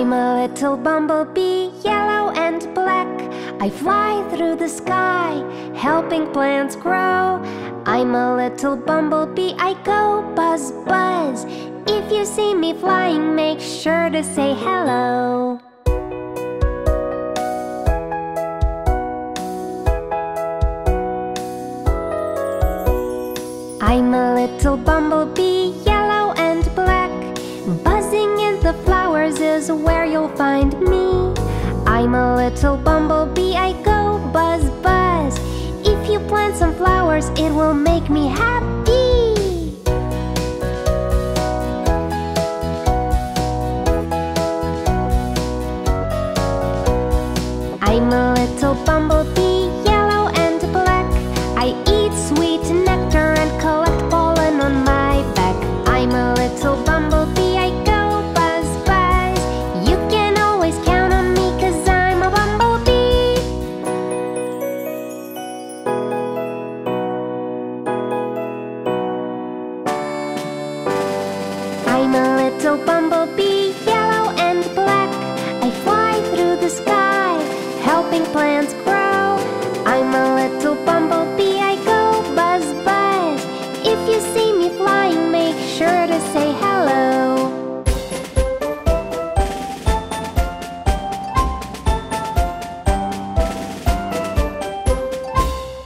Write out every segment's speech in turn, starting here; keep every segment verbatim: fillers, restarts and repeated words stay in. I'm a little bumblebee, yellow and black. I fly through the sky, helping plants grow. I'm a little bumblebee, I go buzz buzz. If you see me flying, make sure to say hello. I'm a little bumblebee, yellow and black. Buzzing in the flowers is where you'll find me. I'm a little bumblebee, I go buzz buzz. If you plant some flowers, it will make me happy. I'm a little bumblebee, yellow and black. I eat sweet nectar and collect pollen on my back. I'm a little bumblebee, I go buzz buzz. You can always count on me, cause I'm a bumblebee. I'm a little bumblebee, yellow and black. I fly through the sky, helping plants grow. I'm a little bumblebee, I go buzz buzz. If you see me flying, make sure to say hello.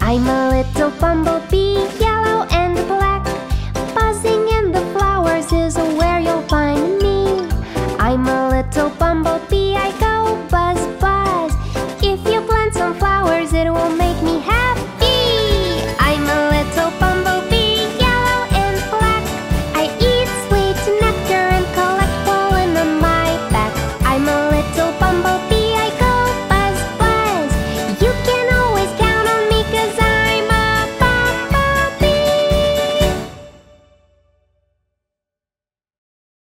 I'm a little bumblebee, yellow and black. Buzzing in the flowers is where you'll find me. I'm a little bumblebee, I go buzz buzz. Flowers, it will make me